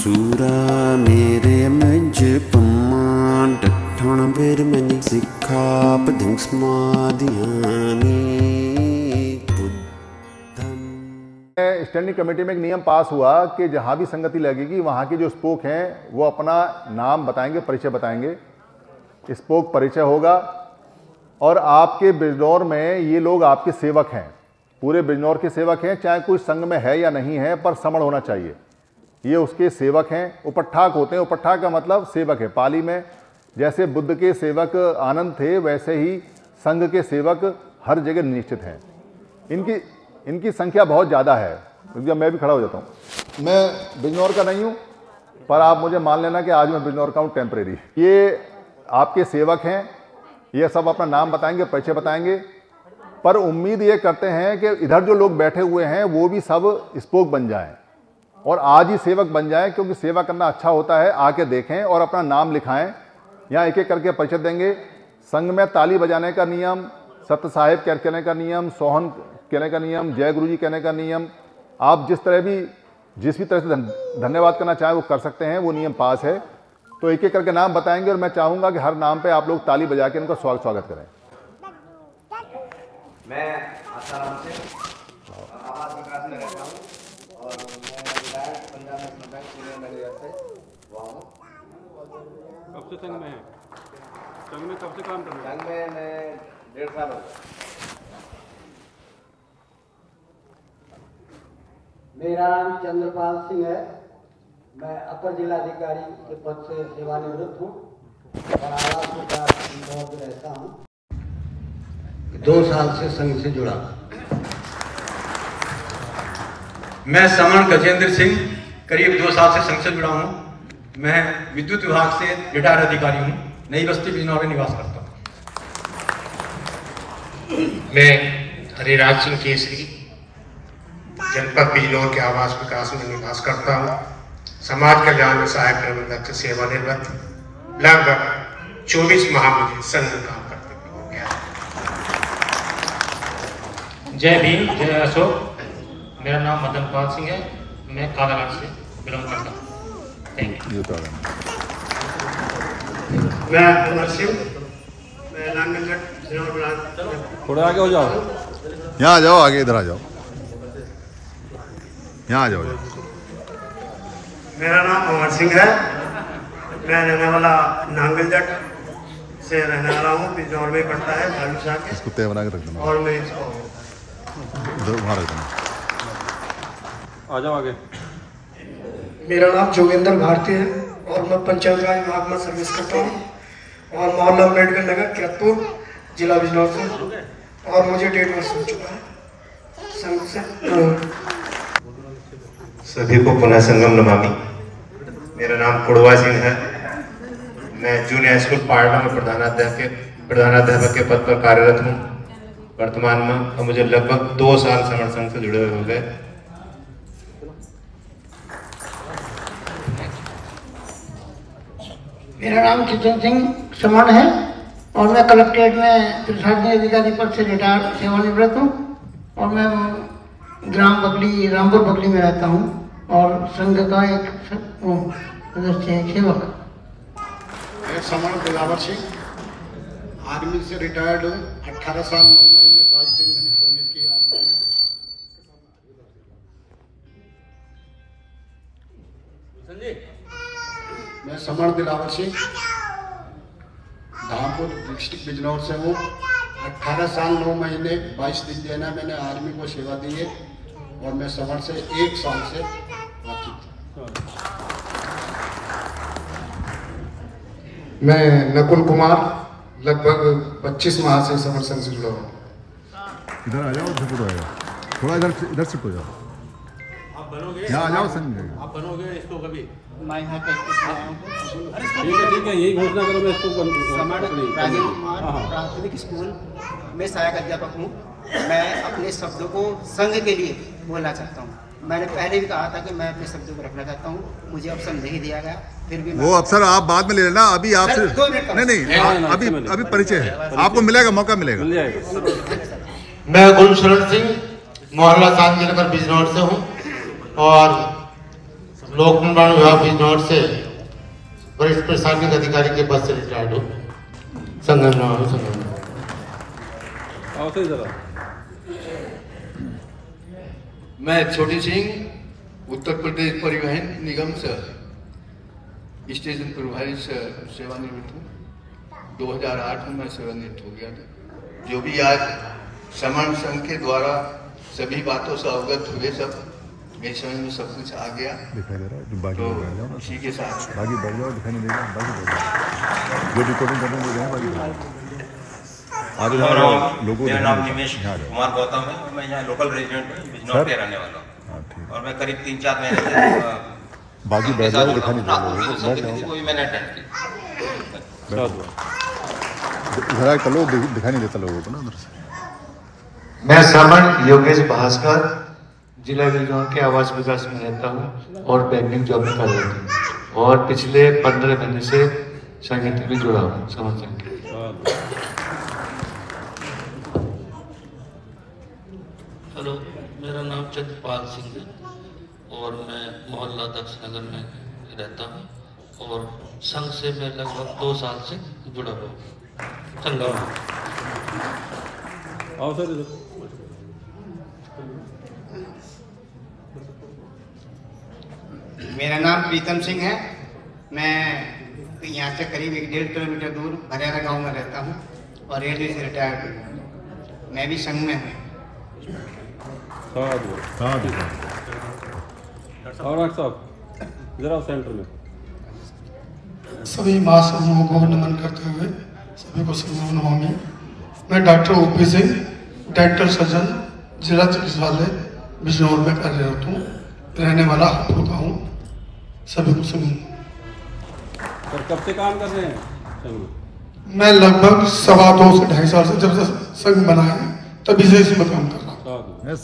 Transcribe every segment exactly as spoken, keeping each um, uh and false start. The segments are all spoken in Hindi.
सूरा मेरे मज पम्मा डठण बेर मन सिखा पधिं समाधियानी। स्टैंडिंग कमेटी में एक नियम पास हुआ कि जहाँ भी संगति लगेगी वहाँ के जो स्पोक हैं वो अपना नाम बताएंगे, परिचय बताएंगे, स्पोक परिचय होगा। और आपके बिजनौर में ये लोग आपके सेवक हैं, पूरे बिजनौर के सेवक हैं, चाहे कोई संघ में है या नहीं है, पर समण होना चाहिए। ये उसके सेवक हैं, उपट्ठाक होते हैं। उपट्ठाक का मतलब सेवक है। पाली में जैसे बुद्ध के सेवक आनंद थे, वैसे ही संघ के सेवक हर जगह निश्चित हैं। इनकी इनकी संख्या बहुत ज़्यादा है। जब मैं भी खड़ा हो जाता हूँ, मैं बिजनौर का नहीं हूँ, पर आप मुझे मान लेना कि आज मैं बिजनौर का हूँ टेम्परेरी। ये आपके सेवक हैं, ये सब अपना नाम बताएंगे, परिचय बताएंगे, पर उम्मीद ये करते हैं कि इधर जो लोग बैठे हुए हैं वो भी सब स्पोक बन जाएं और आज ही सेवक बन जाएं, क्योंकि सेवा करना अच्छा होता है। आके देखें और अपना नाम लिखाएँ। यहाँ एक एक करके परिचय देंगे। संघ में ताली बजाने का नियम, सत्य साहिब कहने का नियम, सोहन कहने का नियम, जय गुरुजी कहने का नियम, आप जिस तरह भी जिस भी तरह से धन्यवाद करना चाहें वो कर सकते हैं, वो नियम पास है। तो एक एक करके नाम बताएंगे और मैं चाहूँगा कि हर नाम पे आप लोग ताली बजा के इनका स्वागत स्वागत करें। मैं आसाराम से आवाज विकास में रहता हूं और मैं पंजाब नेशनल बैंक सीनियर मैनेजर से हुआ हूं। कब से संघ में है? संघ में कब से काम कर रहे हैं? संघ में मैं डेढ़ साल हो गया। मेरा नाम चंद्रपाल सिंह है। मैं अपर जिलाधिकारी के पद से सेवानिवृत्त हूँ और आवास विकास में रहता हूँ। दो साल से संघ से जुड़ा। मैं समण गजेंद्र सिंह करीब दो साल से संघ से जुड़ा हूँ। मैं विद्युत विभाग से रिटायर्ड अधिकारी हूँ। नई बस्ती बिजनौर में निवास करता हूँ। मैं हरिराज सिंह केसरी जनपद बिजनौर के आवास विकास में निवास करता हूँ। समाज कल्याण में सहायक प्रबंधक से सेवानिवृत्त। लगभग चौबीस माह मुझे संघ में काम करते हुए हो गया। जय भीम, जय अशोक। मेरा नाम मदन पाल सिंह है। मैं कालाघाट से बिलोंग करता हूँ। Thank you. मैं अमर सिंह। मैं लालगंज। थोड़ा आगे हो जाओ, यहाँ आ जाओ, आगे इधर आ जाओ, यहाँ आ जाओ। मेरा नाम अमर सिंह है। मैं रहने वाला नांगल जट से रहने वाला हूँ। बिजनौर में ही पड़ता है, भालू शाह के। इसको तय बना के रख देना और मैं इसको इधर वहाँ रख देना। आ जाओ आगे। मेरा नाम जोगेंद्र भारती है और मैं पंचायत राज विभाग में सर्विस करता हूँ और मोहल्ला अम्बेडकर नगर किरतपुर जिला बिजनौर से, और मुझे डेढ़ वर्ष हो चुका है संघ से। सभी को पुनः संगम नमामि। मेरा नाम कुड़वा सिंह है। मैं जूनियर स्कूल पाड़ना में प्रधानाध्यापक प्रधानाध्यापक के पद पर कार्यरत हूँ वर्तमान में, और मुझे लगभग दो साल समण संघ से जुड़े हुए हो गए। मेरा नाम किशन सिंह समण है और मैं कलेक्ट्रेट में प्रशासनिक अधिकारी पद से रिटायर्ड सेवानिवृत्त हूँ और मैं ग्राम बगली रामपुर बगली में रहता हूँ और संघ का एक सदस्य है, सेवक। मैं समण दिलावर सिंह आर्मी से रिटायर्ड हूँ। अठारह साल नौ महीने बाईस दिन मैंने सर्विस की आर्मी में। मैं समण दिलावर सिंह धामपुर डिस्ट्रिक्ट बिजनौर से हूँ। अठारह साल नौ महीने बाईस दिन देना मैंने आर्मी को सेवा दी है और मैं समण से एक साल से वाकिफ। मैं नकुल कुमार लगभग पच्चीस माह से समण संघ से जुड़ा हूँ। इधर आ जाओ, इधर थोड़ा इधर इधर शिफ्ट हो जाओ। आप बनोगे, यहाँ आ जाओ संघ, आप बनोगे इसको कभी। मैं यहाँ ठीक है ठीक है, यही घोषणा करो। मैं इसको समण राजेंद्र कुमार प्राथमिक स्कूल में सहायक अध्यापक हूँ। मैं अपने शब्दों को संघ के लिए बोलना चाहता हूँ। मैंने पहले भी कहा था कि मैं अपने शब्दों को रखना चाहता हूँ, मुझे अवसर नहीं दिया गया, फिर भी वो अवसर आप बाद में ले लेना। अभी आपसे नहीं नहीं अभी अभी परिचय है, आपको मिलेगा, मौका मिलेगा। मैं गुलशरण सिंह मोहल्ला सांगनगर बिजनौर से हूँ और लोक निर्माण विभाग बिजनौर से वरिष्ठ प्रशासनिक अधिकारी के पद से रिटायर्ड हो संगठन। मैं छोटी सिंह उत्तर प्रदेश परिवहन निगम से स्टेशन प्रभारी से सेवानिवृत्त हूँ। दो हज़ार आठ में मैं सेवानिवृत्त हो गया था। जो भी आज समन संघ के द्वारा सभी बातों से अवगत हुए, सब मेरे समझ में सब कुछ आ गया। तो इसी के साथ बाकी बढ़ जाओ, दिखाने देगा बाकी जो रिकॉर्डिंग करने देगा बाकी। और लोगों मेरा नाम निमेश कुमार गौतम है। मैं यहाँ लोकल रेजिडेंट हूँ, बिजनौर के रहने वाला हूँ। और मैं करीब तीन चार महीने बाकी बढ़ जाओ दिखाने देगा कोई मैंने अटेंड किया घर का लोग दिखाई नहीं देता लोगों को ना अंदर से। मैं समन योगेश भास्कर जिला बिजनौर के आवास विकास में रहता हूँ और बैंकिंग जॉब में कार्यरत हूँ और पिछले पंद्रह महीने से संगठन में जुड़ा हूँ। समन संघ हेलो, मेरा नाम चंद्रपाल सिंह है और मैं मोहल्ला दक्ष नगर में रहता हूँ और संघ से मैं लगभग दो साल से जुड़ा हुआ हूँ। चंद्र मेरा नाम प्रीतम सिंह है। मैं यहाँ से करीब एक डेढ़ किलोमीटर दूर भरियारा गांव में रहता हूँ और रेलवे से रिटायर्ड हूँ। मैं भी संघ में हूँ। सभी मासूमों को नमन करते हुए सभी को संगम नमामि। मैं doctor OP Singh, dental surgeon, जिला चिकित्सालय बिजनौर में कार्यरत हूँ, रहने वाला हूँ। सभी को और कब से काम कर रहे हैं? मैं लगभग सवा दो से ढाई साल से, जब से संघ बना है तभी से इसमें काम कर रहा हूँ।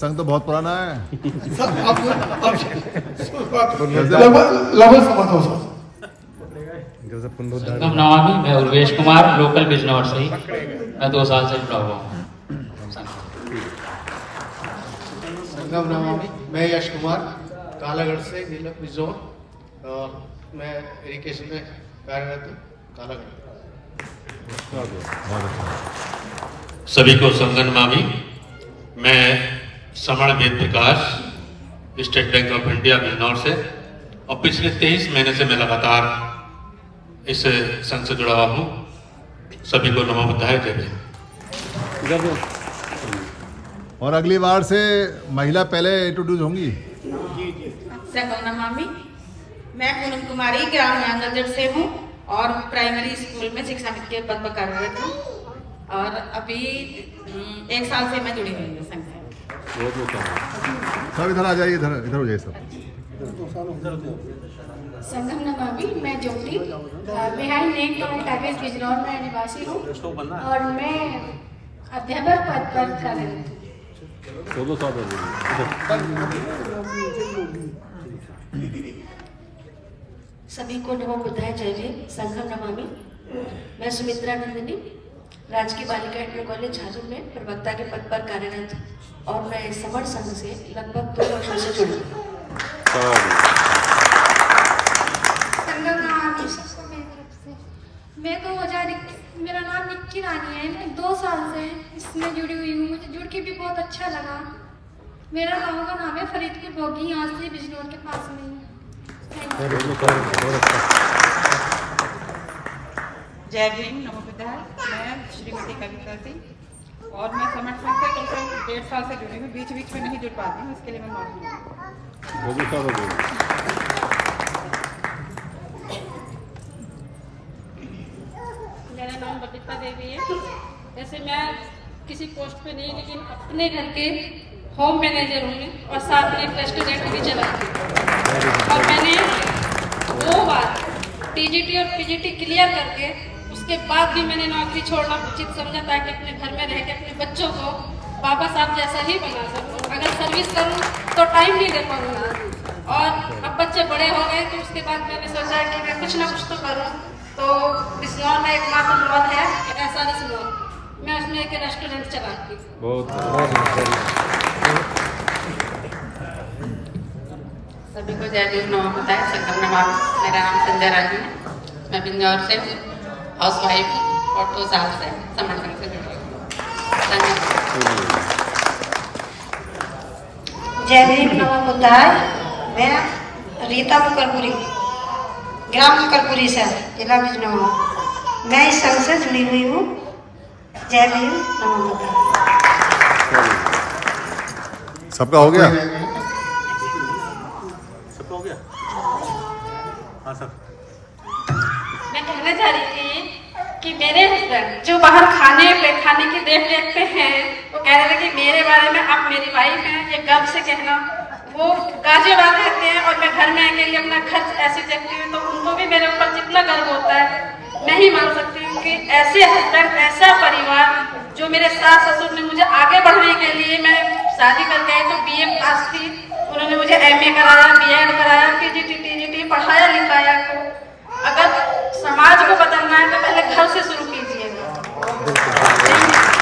संघ तो बहुत पुराना है। लगभग सवा दो साल। मैं उर्वेश कुमार, लोकल बिजनौर से ही, मैं दो साल से जुड़ा हुआ हूँ। संगम नमामि। मैं यश कुमार, कालागढ़ से, जिला बिजनौर, और मैं इरिगेशन में कार्यरत हूँ कालागढ़। सभी को संगन मामी। मैं समण Ved Prakash, state bank of India Bijnor से, और पिछले तेईस महीने से मैं लगातार इस संघ से जुड़ा हुआ हूँ। सभी को नमो बुद्धाय। जय। और अगली बार से महिला पहले इंट्रोड्यूस होंगी। संगम नमामि। मैं पूनम कुमारी, ग्राम नांगलजड़ से हूँ और प्राइमरी स्कूल में शिक्षा मित्र के पद पर कार्यरत हूँ और अभी एक साल से मैं जुड़ी हुई हूँ संघ से। सब इधर आ जाइए, इधर इधर हो जाइए सब। संगम नमामि। मैं ज्योति, बिहार नेट कॉलेज टाइपेज बिजनौर में निवासी हूँ और मैं अध्यापक पद पर कार्यरत हूँ। सभी को नमो बुद्धाय। जय। संगम नमामि। मैं सुमित्रा नंदिनी, राजकीय बालिका इंटर कॉलेज झाझू में प्रवक्ता के पद पर कार्यरत हूँ और मैं समर संघ से लगभग दो वर्षों से जुड़ी हूँ। संगम नमामि। मैं दो हजार मेरा नाम निक्की रानी है। मैं दो साल से इसमें जुड़ी हुई हूँ। मुझे जुड़ के भी बहुत अच्छा लगा। मेरा गाँव का नाम है फरीदपुर बोगी, यहाँ से बिजनौर के पास में। जय भीम। नमो बुद्धाय। मैं श्रीमती कविता सिंह और मैं समर्थ संघ से कम से कम डेढ़ साल से जुड़ी हूँ। बीच बीच में नहीं जुड़ पाती हूँ, इसके लिए मैं माफी मांगती हूँ। मेरा नाम बबीता देवी है। वैसे मैं किसी पोस्ट पे नहीं, लेकिन अपने घर के होम मैनेजर होंगे और साथ में एक रेस्टोरेंट भी चलाती हूँ और मैंने दो बार टीजीटी और पीजीटी क्लियर करके उसके बाद भी मैंने नौकरी छोड़ना उचित समझा ताकि अपने घर में रह के अपने बच्चों को बाबा साहब जैसा ही बना सकूँ। अगर सर्विस करूँ तो टाइम नहीं दे पाऊँगा और अब बच्चे बड़े हो गए तो उसके बाद मैंने सोचा कि मैं कुछ ना कुछ तो करूँ। तो बिजनौर में एक मात्र मॉल है ऐसा बिजनौर, मैं उसमें एक रेस्टोरेंट चलाती हूँ। सभी को जय हिंद। नमस्कार, संगम नाम, मेरा नाम संजय राजू है। मैं बिजनौर से हाउस वाइफ हूँ और दो साल से समन संघ से जुड़ी हूँ। जय हिंद, नमस्कार। मैं रीता मुकरपुरी, ग्राम मुकरपुरी से, जिला बिजनौर। मैं इस संघ से जुड़ी हुई हूँ। जय हिंद, नमस्कार। सबका हो गया? मैं कहना चाह रही थी कि मेरे हस्बैंड जो बाहर खाने पे खाने की देख लेते हैं, वो कह रहे थे कि मेरे बारे में आप मेरी वाइफ हैं, ये गर्व से कहना। वो गाजियाबाद रहते हैं और मैं घर में अकेले अपना खर्च ऐसे देखती हूँ, तो उनको भी मेरे ऊपर जितना गर्व होता है, मैं ही मान सकती हूँ कि ऐसे हस्बैंड, ऐसा परिवार जो मेरे सास ससुर ने मुझे आगे बढ़ने के लिए, मैं शादी कर गई तो बी ए पास थी, उन्होंने मुझे एम ए कराया, बी एड कराया, P G T T G T पढ़ाया लिखाया को। अगर समाज को बदलना है तो पहले घर से शुरू